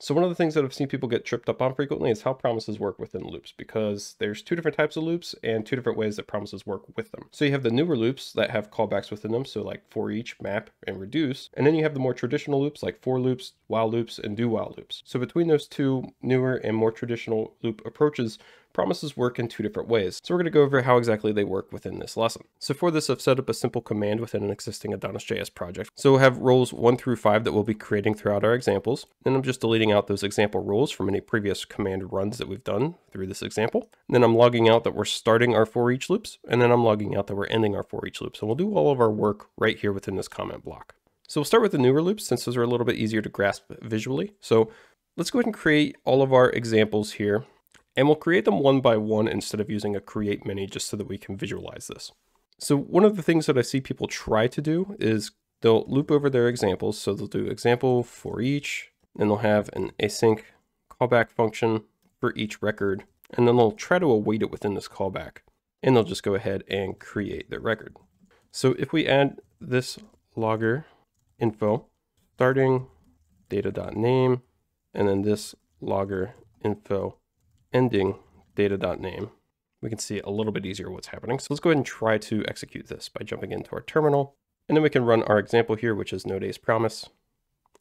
So one of the things that I've seen people get tripped up on frequently is how promises work within loops, because there's two different types of loops and two different ways that promises work with them. So you have the newer loops that have callbacks within them, so like ForEach, Map, and Reduce. And then you have the more traditional loops like for loops, while loops, and do while loops. So between those two newer and more traditional loop approaches, promises work in two different ways. So we're going to go over how exactly they work within this lesson. So for this, I've set up a simple command within an existing Adonis.js project. So we'll have roles 1 through 5 that we'll be creating throughout our examples. And I'm just deleting out those example roles from any previous command runs that we've done through this example. And then I'm logging out that we're starting our for each loops. And then I'm logging out that we're ending our for each loops. And we'll do all of our work right here within this comment block. So we'll start with the newer loops, since those are a little bit easier to grasp visually. So let's go ahead and create all of our examples here. And we'll create them one by one instead of using a create many, just so that we can visualize this. So one of the things that I see people try to do is they'll loop over their examples. So they'll do example for each, and they'll have an async callback function for each record. And then they'll try to await it within this callback, and they'll just go ahead and create their record. So if we add this logger info starting data.name, and then this logger info ending data.name, we can see a little bit easier what's happening. So let's go ahead and try to execute this by jumping into our terminal. And then we can run our example here, which is Node.js Promise.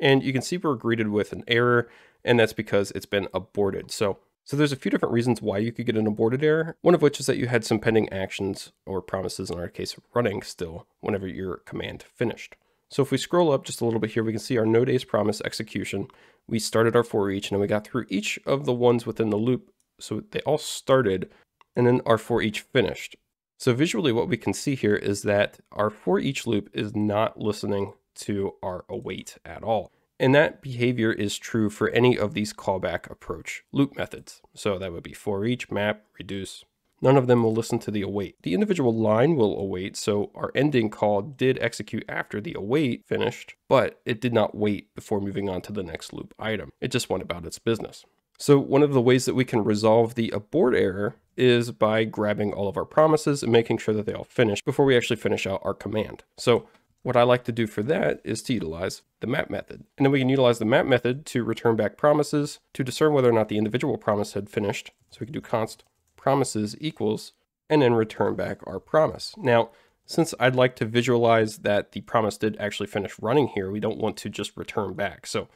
And you can see we're greeted with an error, and that's because it's been aborted. So there's a few different reasons why you could get an aborted error. One of which is that you had some pending actions, or promises in our case, running still whenever your command finished. So if we scroll up just a little bit here, we can see our Node.js Promise execution. We started our for each, and then we got through each of the ones within the loop. So they all started, and then our for each finished. So visually what we can see here is that our for each loop is not listening to our await at all. And that behavior is true for any of these callback approach loop methods. So that would be for each, map, reduce. None of them will listen to the await. The individual line will await, so our ending call did execute after the await finished, but it did not wait before moving on to the next loop item. It just went about its business. So one of the ways that we can resolve the abort error is by grabbing all of our promises and making sure that they all finish before we actually finish out our command. So what I like to do for that is to utilize the map method. And then we can utilize the map method to return back promises to discern whether or not the individual promise had finished. So we can do const promises equals, and then return back our promise. Now, since I'd like to visualize that the promise did actually finish running here, we don't want to just return back. So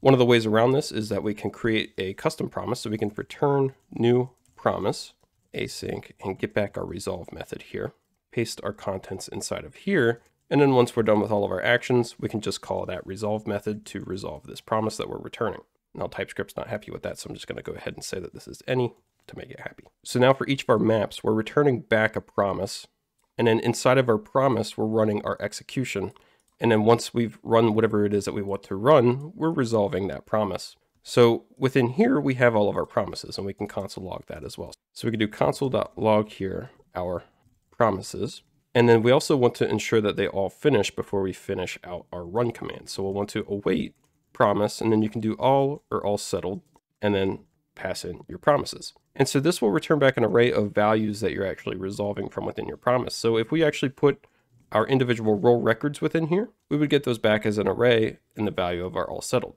one of the ways around this is that we can create a custom promise. So we can return new promise async and get back our resolve method here, paste our contents inside of here. And then once we're done with all of our actions, we can just call that resolve method to resolve this promise that we're returning. Now TypeScript's not happy with that, so I'm just going to go ahead and say that this is any to make it happy. So now for each of our maps, we're returning back a promise. And then inside of our promise, we're running our execution. And then once we've run whatever it is that we want to run, we're resolving that promise. So within here, we have all of our promises, and we can console log that as well. So we can do console.log here, our promises. And then we also want to ensure that they all finish before we finish out our run command. So we'll want to await promise, and then you can do all or all settled, and then pass in your promises. And so this will return back an array of values that you're actually resolving from within your promise. So if we actually put our individual role records within here, we would get those back as an array in the value of our all settled.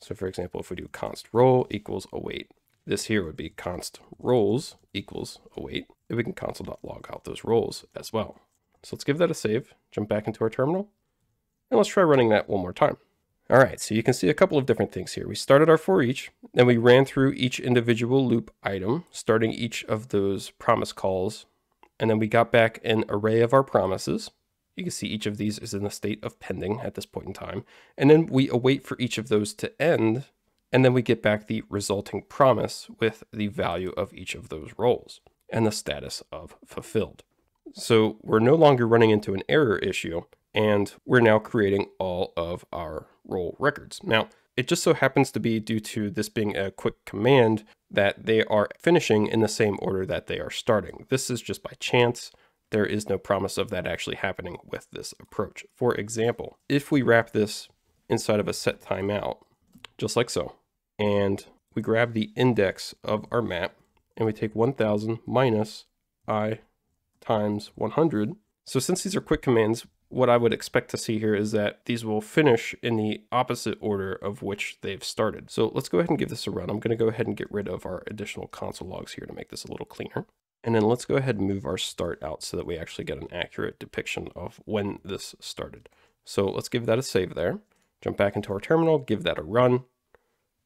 So for example, if we do const role equals await, this here would be const roles equals await, and we can console.log out those roles as well. So let's give that a save, jump back into our terminal, and let's try running that one more time. All right, so you can see a couple of different things here. We started our for each, then we ran through each individual loop item, starting each of those promise calls, and then we got back an array of our promises. You can see each of these is in the state of pending at this point in time. And then we await for each of those to end, and then we get back the resulting promise with the value of each of those roles and the status of fulfilled. So we're no longer running into an error issue, and we're now creating all of our role records. Now, it just so happens to be, due to this being a quick command, that they are finishing in the same order that they are starting. This is just by chance. There is no promise of that actually happening with this approach. For example, if we wrap this inside of a set timeout, just like so, and we grab the index of our map, and we take 1000 minus I times 100. So since these are quick commands, what I would expect to see here is that these will finish in the opposite order of which they've started. So let's go ahead and give this a run. I'm going to go ahead and get rid of our additional console logs here to make this a little cleaner. And then let's go ahead and move our start out so that we actually get an accurate depiction of when this started. So let's give that a save there. Jump back into our terminal, give that a run.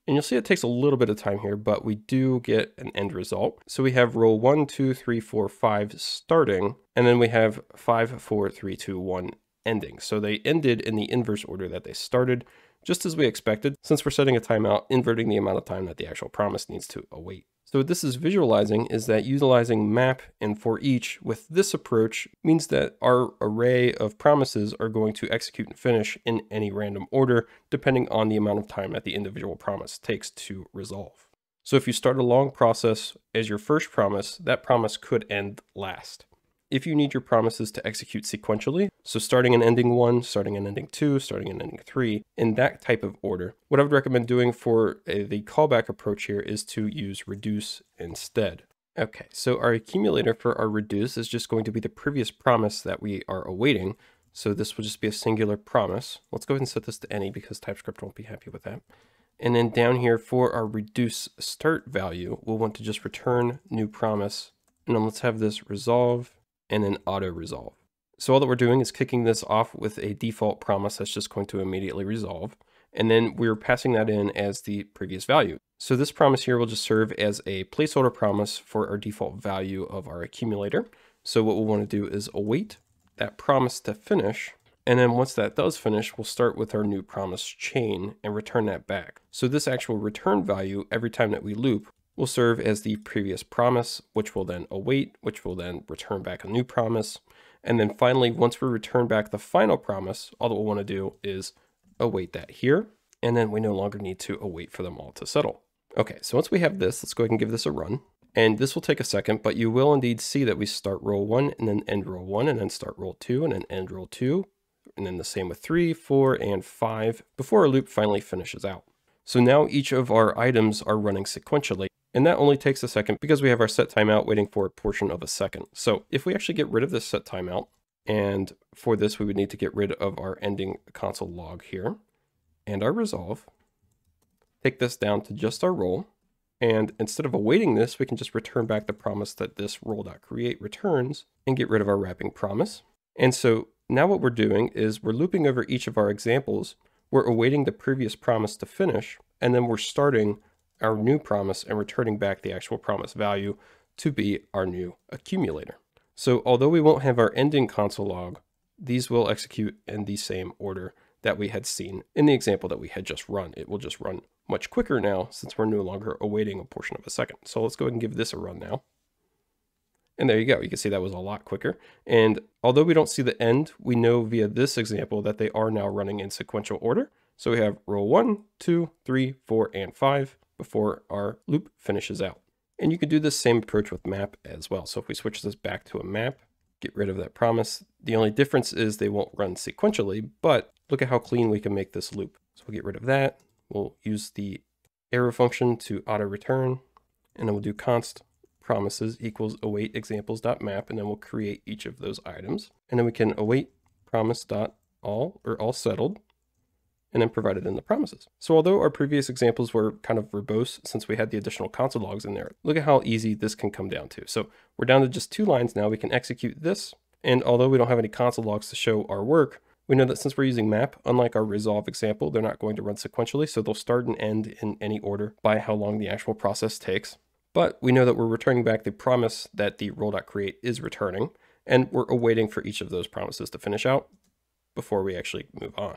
And you'll see it takes a little bit of time here, but we do get an end result. So we have row 1, 2, 3, 4, 5 starting, and then we have 5, 4, 3, 2, 1 ending. So they ended in the inverse order that they started, just as we expected, since we're setting a timeout, inverting the amount of time that the actual promise needs to await. So what this is visualizing is that utilizing map and for each with this approach means that our array of promises are going to execute and finish in any random order, depending on the amount of time that the individual promise takes to resolve. So if you start a long process as your first promise, that promise could end last. If you need your promises to execute sequentially, so starting and ending 1, starting and ending 2, starting and ending 3, in that type of order, what I would recommend doing for the callback approach here is to use reduce instead. Okay, so our accumulator for our reduce is just going to be the previous promise that we are awaiting. So this will just be a singular promise. Let's go ahead and set this to any because TypeScript won't be happy with that. And then down here for our reduce start value, we'll want to just return new promise. And then let's have this resolve and then auto resolve. So all that we're doing is kicking this off with a default promise that's just going to immediately resolve. And then we're passing that in as the previous value. So this promise here will just serve as a placeholder promise for our default value of our accumulator. So what we'll want to do is await that promise to finish. And then once that does finish, we'll start with our new promise chain and return that back. So this actual return value every time that we loop will serve as the previous promise, which will then await, which will then return back a new promise. And then finally, once we return back the final promise, all that we'll want to do is await that here. And then we no longer need to await for them all to settle. Okay, so once we have this, let's go ahead and give this a run. And this will take a second, but you will indeed see that we start row 1 and then end row 1 and then start row 2 and then end row 2. And then the same with 3, 4, and 5 before our loop finally finishes out. So now each of our items are running sequentially. And that only takes a second because we have our set timeout waiting for a portion of a second. So if we actually get rid of this set timeout, and for this, we would need to get rid of our ending console log here and our resolve, take this down to just our roll. And instead of awaiting this, we can just return back the promise that this roll.create returns and get rid of our wrapping promise. And so now what we're doing is we're looping over each of our examples. We're awaiting the previous promise to finish, and then we're starting our new promise and returning back the actual promise value to be our new accumulator. So although we won't have our ending console log, these will execute in the same order that we had seen in the example that we had just run. It will just run much quicker now since we're no longer awaiting a portion of a second. So let's go ahead and give this a run now. And there you go. You can see that was a lot quicker. And although we don't see the end, we know via this example that they are now running in sequential order. So we have row 1, 2, 3, 4, and 5. Before our loop finishes out. And you can do the same approach with map as well. So if we switch this back to a map, get rid of that promise. The only difference is they won't run sequentially, but look at how clean we can make this loop. So we'll get rid of that. We'll use the arrow function to auto return, and then we'll do const promises equals await examples.map, and then we'll create each of those items. And then we can await promise.all or all settled, and then provided in the promises. So although our previous examples were kind of verbose since we had the additional console logs in there, look at how easy this can come down to. So we're down to just 2 lines now. We can execute this. And although we don't have any console logs to show our work, we know that since we're using map, unlike our resolve example, they're not going to run sequentially. So they'll start and end in any order by how long the actual process takes. But we know that we're returning back the promise that the roll.create is returning. And we're awaiting for each of those promises to finish out before we actually move on.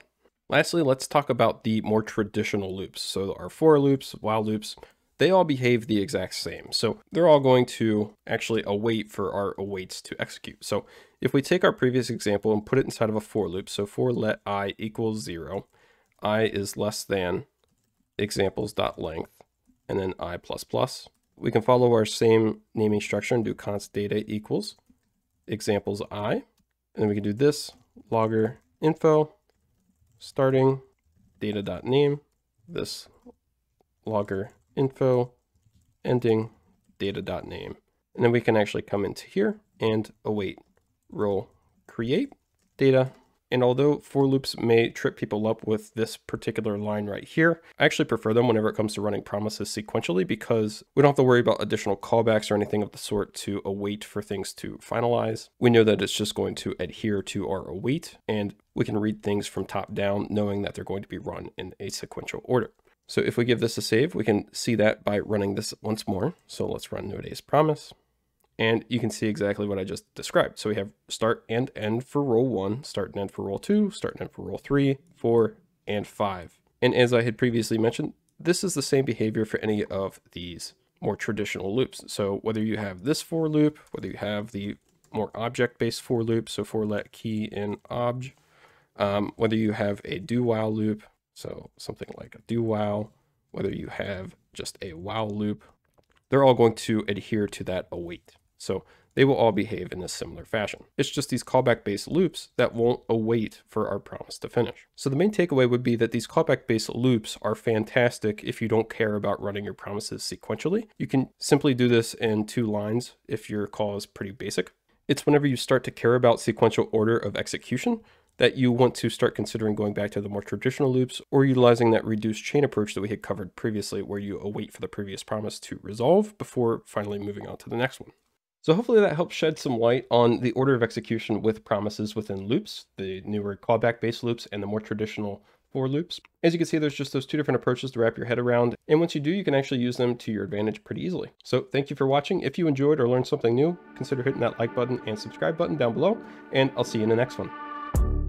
Lastly, let's talk about the more traditional loops. So our for loops, while loops, they all behave the exact same. So they're all going to actually await for our awaits to execute. So if we take our previous example and put it inside of a for loop, so for let I equals 0, I is less than examples.length, and then I plus plus. We can follow our same naming structure and do const data equals examples I, and then we can do this logger info, starting data.name, this logger info, ending data.name. And then we can actually come into here and await roll create data, And although for loops may trip people up with this particular line right here, I actually prefer them whenever it comes to running promises sequentially, because we don't have to worry about additional callbacks or anything of the sort to await for things to finalize. We know that it's just going to adhere to our await, and we can read things from top down knowing that they're going to be run in a sequential order. So if we give this a save, we can see that by running this once more. So let's run Node.js promise. And you can see exactly what I just described. So we have start and end for row 1, start and end for row 2, start and end for row 3, 4, and 5. And as I had previously mentioned, this is the same behavior for any of these more traditional loops. So whether you have this for loop, whether you have the more object-based for loop, so for let key in obj, whether you have a do while loop, so something like a do while, whether you have just a while loop, they're all going to adhere to that await. So they will all behave in a similar fashion. It's just these callback-based loops that won't await for our promise to finish. So the main takeaway would be that these callback-based loops are fantastic if you don't care about running your promises sequentially. You can simply do this in 2 lines if your call is pretty basic. It's whenever you start to care about sequential order of execution that you want to start considering going back to the more traditional loops or utilizing that reduced chain approach that we had covered previously, where you await for the previous promise to resolve before finally moving on to the next one. So hopefully that helps shed some light on the order of execution with promises within loops, the newer callback-based loops and the more traditional for loops. As you can see, there's just those 2 different approaches to wrap your head around. And once you do, you can actually use them to your advantage pretty easily. So thank you for watching. If you enjoyed or learned something new, consider hitting that like button and subscribe button down below, and I'll see you in the next one.